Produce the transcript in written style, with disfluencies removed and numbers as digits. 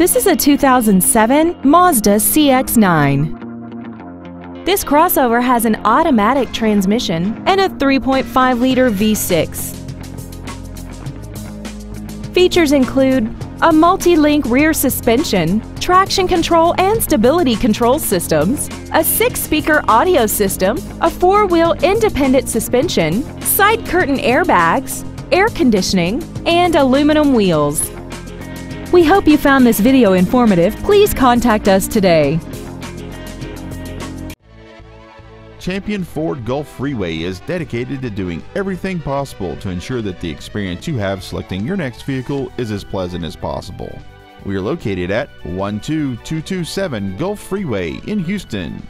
This is a 2007 Mazda CX-9. This crossover has an automatic transmission and a 3.5-liter V6. Features include a multi-link rear suspension, traction control and stability control systems, a 6-speaker audio system, a 4-wheel independent suspension, side curtain airbags, air conditioning, and aluminum wheels. We hope you found this video informative. Please contact us today. Champion Ford Gulf Freeway is dedicated to doing everything possible to ensure that the experience you have selecting your next vehicle is as pleasant as possible. We are located at 12227 Gulf Freeway in Houston.